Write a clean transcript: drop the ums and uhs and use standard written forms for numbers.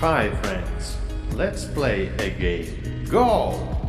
Hi friends, let's play a game. Go!